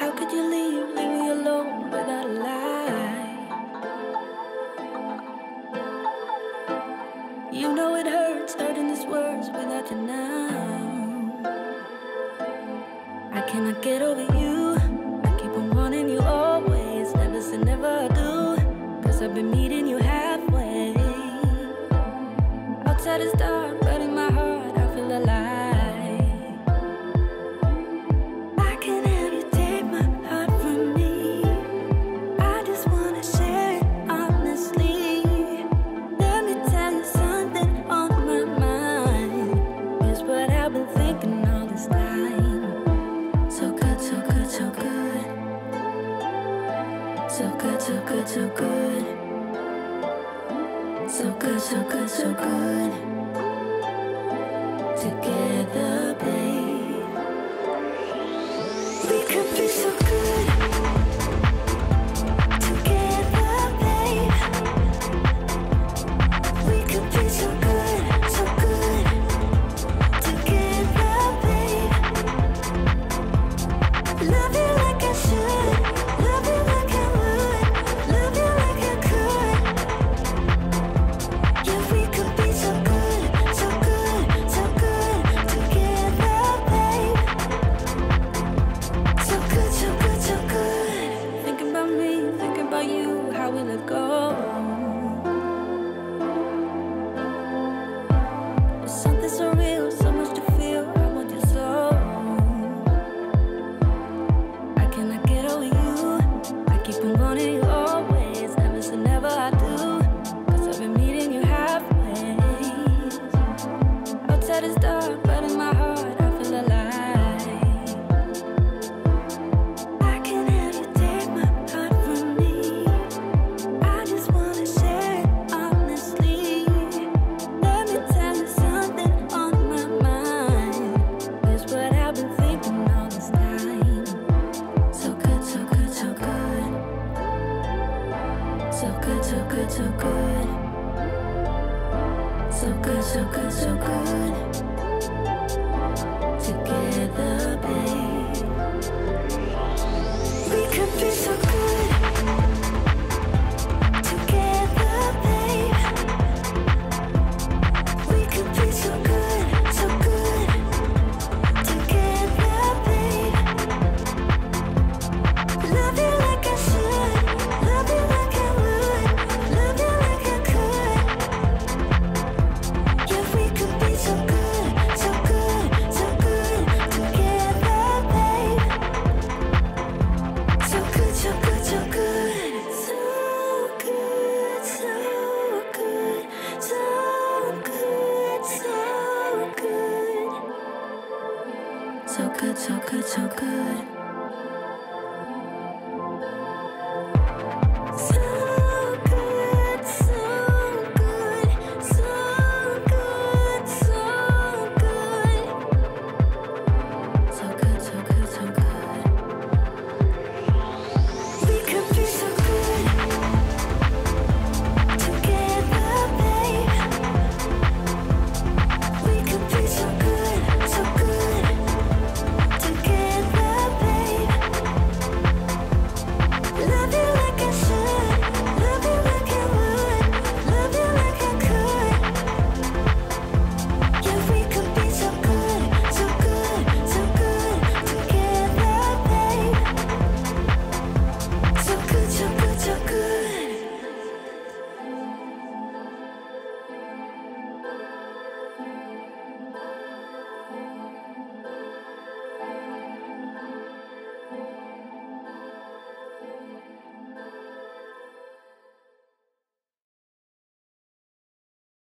How could you leave me alone without a lie? You know it hurts, starting these words without you now. I cannot get over you. I keep on wanting you always. Never say never do, cause I've been meeting you halfway. Outside is dark, but in my heart I feel alive. So good, so good, so good, so good. Together, babe, we could be so good. So good, so good, so good.